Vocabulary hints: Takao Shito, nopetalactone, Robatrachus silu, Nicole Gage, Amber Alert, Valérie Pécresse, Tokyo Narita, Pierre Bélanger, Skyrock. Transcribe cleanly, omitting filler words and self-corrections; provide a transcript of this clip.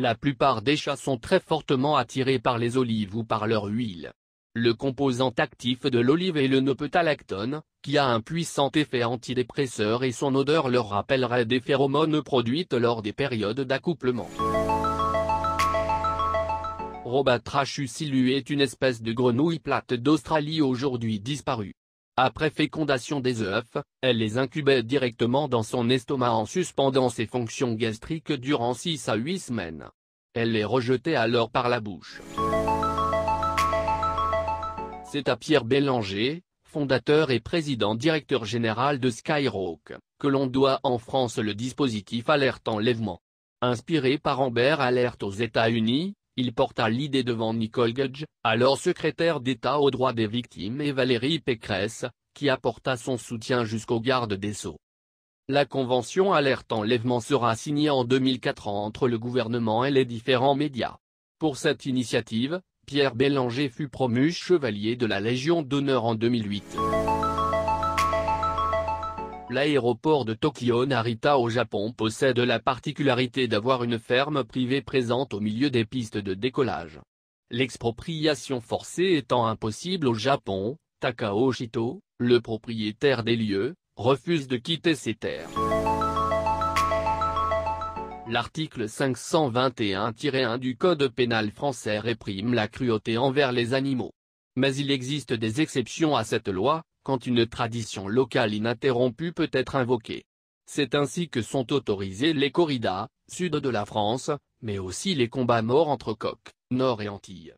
La plupart des chats sont très fortement attirés par les olives ou par leur huile. Le composant actif de l'olive est le nopetalactone, qui a un puissant effet antidépresseur et son odeur leur rappellerait des phéromones produites lors des périodes d'accouplement. Robatrachus silu est une espèce de grenouille plate d'Australie aujourd'hui disparue. Après fécondation des œufs, elle les incubait directement dans son estomac en suspendant ses fonctions gastriques durant 6 à 8 semaines. Elle les rejetait alors par la bouche. C'est à Pierre Bélanger, fondateur et président-directeur général de Skyrock, que l'on doit en France le dispositif Alerte Enlèvement. Inspiré par Amber Alert aux États-Unis, il porta l'idée devant Nicole Gage, alors secrétaire d'État aux droits des victimes, et Valérie Pécresse, qui apporta son soutien jusqu'au garde des Sceaux. La convention Alerte Enlèvement sera signée en 2004 entre le gouvernement et les différents médias. Pour cette initiative, Pierre Bélanger fut promu chevalier de la Légion d'honneur en 2008. L'aéroport de Tokyo Narita au Japon possède la particularité d'avoir une ferme privée présente au milieu des pistes de décollage. L'expropriation forcée étant impossible au Japon, Takao Shito, le propriétaire des lieux, refuse de quitter ses terres. L'article 521-1 du Code pénal français réprime la cruauté envers les animaux. Mais il existe des exceptions à cette loi, quand une tradition locale ininterrompue peut être invoquée. C'est ainsi que sont autorisés les corridas, sud de la France, mais aussi les combats morts entre coqs, nord et Antilles.